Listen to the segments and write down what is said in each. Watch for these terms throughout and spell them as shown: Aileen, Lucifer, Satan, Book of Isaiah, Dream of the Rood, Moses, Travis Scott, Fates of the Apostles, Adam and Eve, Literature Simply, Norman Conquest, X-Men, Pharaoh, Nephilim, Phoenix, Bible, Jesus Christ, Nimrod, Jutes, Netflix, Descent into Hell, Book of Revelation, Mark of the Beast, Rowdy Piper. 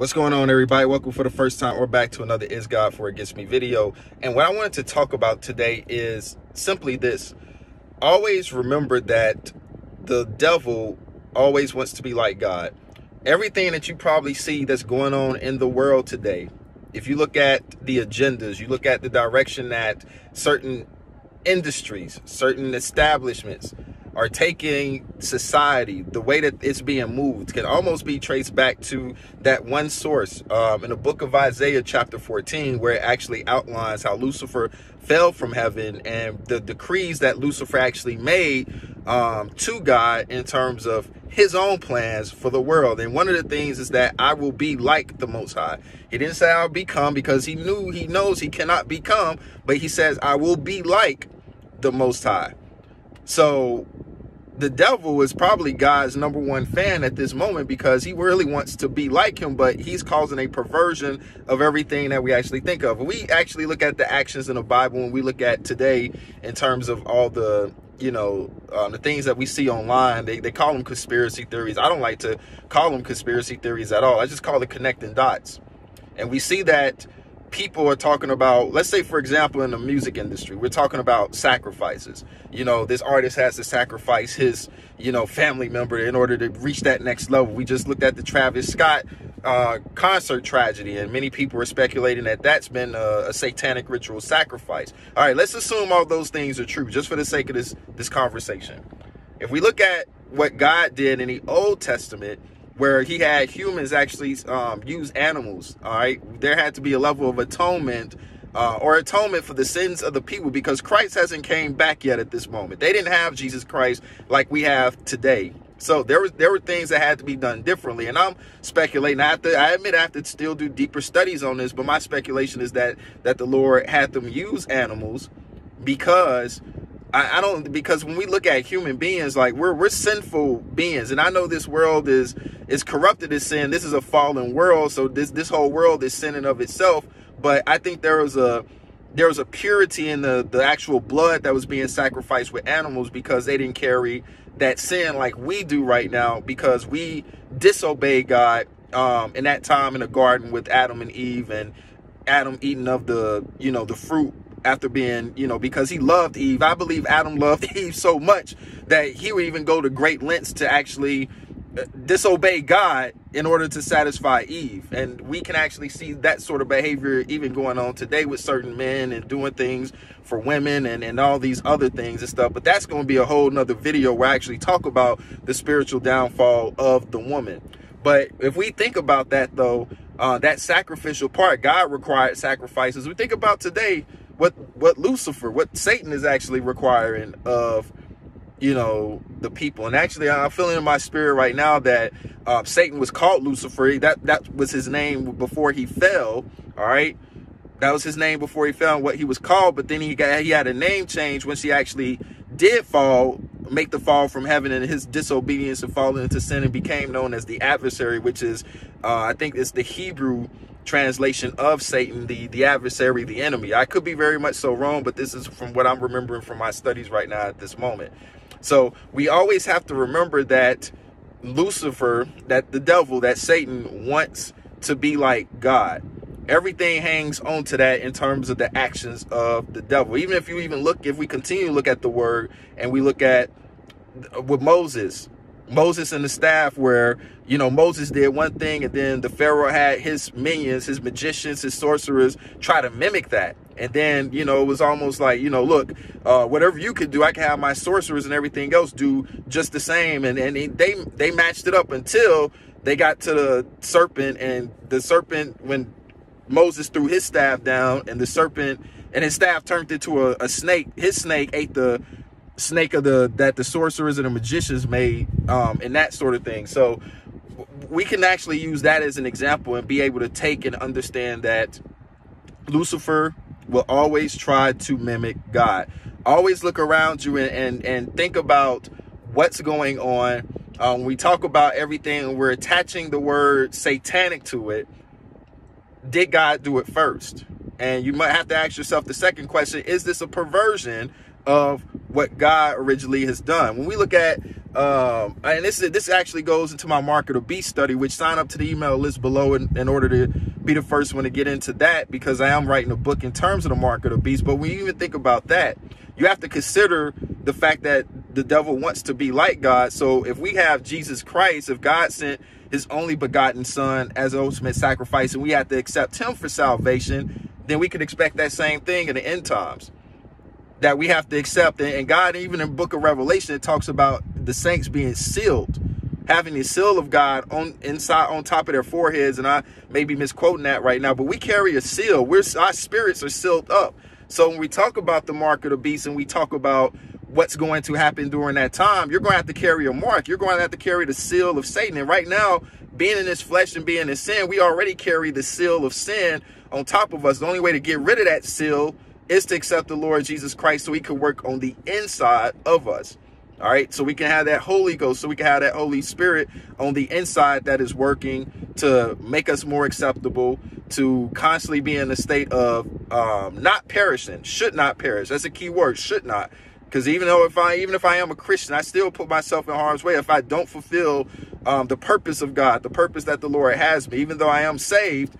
What's going on, everybody? Welcome for the first time or back to another Is God For It Gets Me video. And what I wanted to talk about today is simply this. Always remember that the devil always wants to be like God. Everything that you probably see that's going on in the world today, if you look at the agendas, you look at the direction that certain industries, certain establishments are taking society, the way that it's being moved can almost be traced back to that one source in the book of Isaiah chapter 14, where it actually outlines how Lucifer fell from heaven and the decrees that Lucifer actually made to God in terms of his own plans for the world. And one of the things is that I will be like the Most High. He didn't say I'll become, because he knows he cannot become, but he says I will be like the Most High. So the devil is probably God's number one fan at this moment, because he really wants to be like him, but he's causing a perversion of everything that we actually think of. When we actually look at the actions in the Bible, and we look at today in terms of all the, you know, the things that we see online, they call them conspiracy theories. I don't like to call them conspiracy theories at all. I just call it connecting dots. And we see that people are talking about, let's say, for example, in the music industry, we're talking about sacrifices. You know, this artist has to sacrifice his, you know, family member in order to reach that next level. We just looked at the Travis Scott concert tragedy, and many people are speculating that that's been a satanic ritual sacrifice. All right, let's assume all those things are true just for the sake of this conversation. If we look at what God did in the Old Testament, where he had humans actually use animals, all right? There had to be a level of atonement or atonement for the sins of the people, because Christ hasn't came back yet at this moment. They didn't have Jesus Christ like we have today. So there were things that had to be done differently. And I'm speculating. I admit I have to still do deeper studies on this, but my speculation is that the Lord had them use animals, because because when we look at human beings, like we're sinful beings. And I know this world is corrupted in sin. This is a fallen world. So this whole world is sinning of itself. But I think there was a purity in the actual blood that was being sacrificed with animals, because they didn't carry that sin like we do right now, because we disobeyed God in that time in the garden with Adam and Eve, and Adam eating of the, you know, the fruit after being, you know, because he loved Eve. I believe Adam loved Eve so much that he would even go to great lengths to actually disobey God in order to satisfy Eve. And we can actually see that sort of behavior even going on today with certain men, and doing things for women, and all these other things and stuff. But that's going to be a whole nother video where I actually talk about the spiritual downfall of the woman. But if we think about that, though, that sacrificial part, God required sacrifices. We think about today what Lucifer, what Satan is actually requiring of, you know, the people. And actually, I'm feeling in my spirit right now that Satan was called Lucifer. That was his name before he fell. All right. That was his name before he fell, and what he was called. But then he had a name change when she actually did fall, make the fall from heaven, and his disobedience and falling into sin, and became known as the adversary, which is, I think it's the Hebrew translation of Satan, the adversary, the enemy. I could be very much so wrong, but this is from what I'm remembering from my studies right now at this moment. So we always have to remember that Lucifer, that the devil, that Satan wants to be like God. Everything hangs on to that in terms of the actions of the devil. Even if you even look, if we continue to look at the word, and we look at with Moses and the staff, where, you know, Moses did one thing, and then the Pharaoh had his minions, his magicians, his sorcerers try to mimic that. And then, you know, it was almost like, you know, look, whatever you could do, I can have my sorcerers and everything else do just the same. And they matched it up until they got to the serpent, and the serpent, when Moses threw his staff down, and the serpent and his staff turned into a snake. His snake ate the snake of that the sorcerers and the magicians made, and that sort of thing. So we can actually use that as an example, and be able to take and understand that Lucifer will always try to mimic God. Always look around you and think about what's going on. We talk about everything, and we're attaching the word satanic to it. Did God do it first? And you might have to ask yourself the second question: is this a perversion of what God originally has done. When we look at, and this actually goes into my market or beast study, which sign up to the email list below in order to be the first one to get into that, because I am writing a book in terms of the market of beast. But when you even think about that, you have to consider the fact that the devil wants to be like God. So if we have Jesus Christ, if God sent his only begotten son as an ultimate sacrifice, and we have to accept him for salvation, then we could expect that same thing in the end times, that we have to accept. And God, even in Book of Revelation, it talks about the saints being sealed, having the seal of God on top of their foreheads. And I may be misquoting that right now, but we carry a seal. Our spirits are sealed up. So when we talk about the mark of the beast and we talk about what's going to happen during that time, you're going to have to carry a mark. You're going to have to carry the seal of Satan. And right now, being in this flesh and being in sin, we already carry the seal of sin on top of us. The only way to get rid of that seal is to accept the Lord Jesus Christ so he can work on the inside of us. All right. So we can have that Holy Ghost, so we can have that Holy Spirit on the inside that is working to make us more acceptable, to constantly be in a state of not perishing, should not perish. That's a key word, should not. Because even if I am a Christian, I still put myself in harm's way if I don't fulfill the purpose of God, the purpose that the Lord has me. Even though I am saved,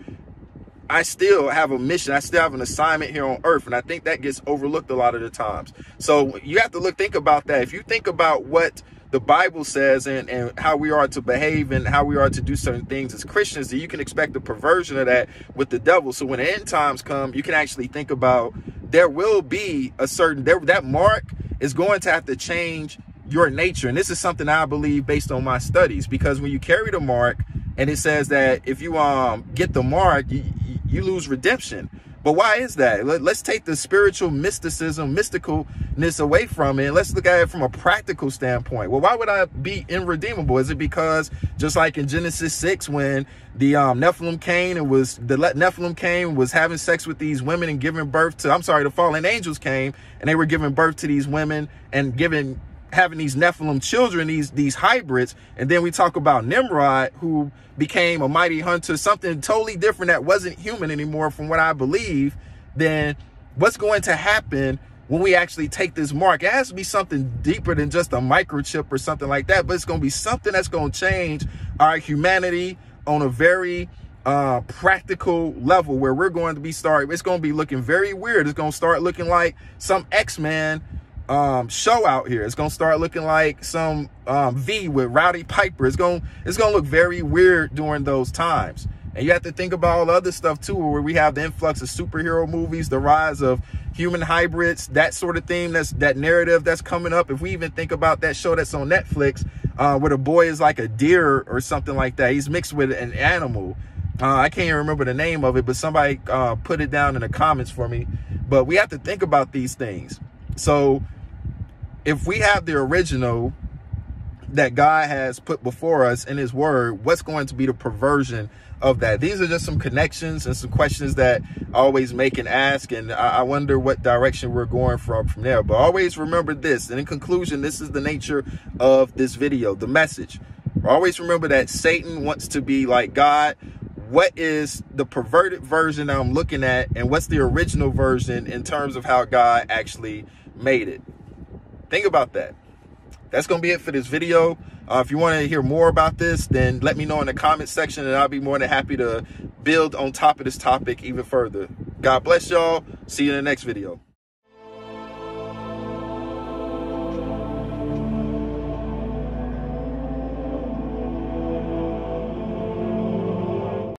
I still have a mission. I still have an assignment here on earth. And I think that gets overlooked a lot of the times. So you have to think about that. If you think about what the Bible says and how we are to behave and how we are to do certain things as Christians, that you can expect the perversion of that with the devil. So when the end times come, you can actually think about there will be a certain, that mark is going to have to change your nature. And this is something I believe based on my studies, because when you carry the mark, and it says that if you get the mark, you lose redemption. But why is that? Let's take the spiritual mysticism, mysticalness away from it. Let's look at it from a practical standpoint. Well, why would I be irredeemable? Is it because, just like in Genesis 6, when the Nephilim came and was having sex with these women and giving birth to, the fallen angels came and they were giving birth to these women and having these Nephilim children, these hybrids. And then we talk about Nimrod, who became a mighty hunter, something totally different that wasn't human anymore from what I believe. Then what's going to happen when we actually take this mark? It has to be something deeper than just a microchip or something like that, but it's going to be something that's going to change our humanity on a very practical level, where we're going to be starting. It's going to be looking very weird. It's going to start looking like some X-Men show out here. It's gonna start looking like some V with Rowdy Piper. It's gonna look very weird during those times. And you have to think about all the other stuff too, where we have the influx of superhero movies, the rise of human hybrids, that sort of thing. That's that narrative that's coming up. If we even think about that show that's on Netflix, where the boy is like a deer or something like that, he's mixed with an animal. I can't even remember the name of it, but somebody put it down in the comments for me. But we have to think about these things. So if we have the original that God has put before us in his word, what's going to be the perversion of that? These are just some connections and some questions that I always make and ask. And I wonder what direction we're going from there. But always remember this. And in conclusion, this is the nature of this video, the message. Always remember that Satan wants to be like God. What is the perverted version I'm looking at? And what's the original version in terms of how God actually made it? Think about that. That's going to be it for this video. If you want to hear more about this, then let me know in the comment section, and I'll be more than happy to build on top of this topic even further. God bless y'all. See you in the next video.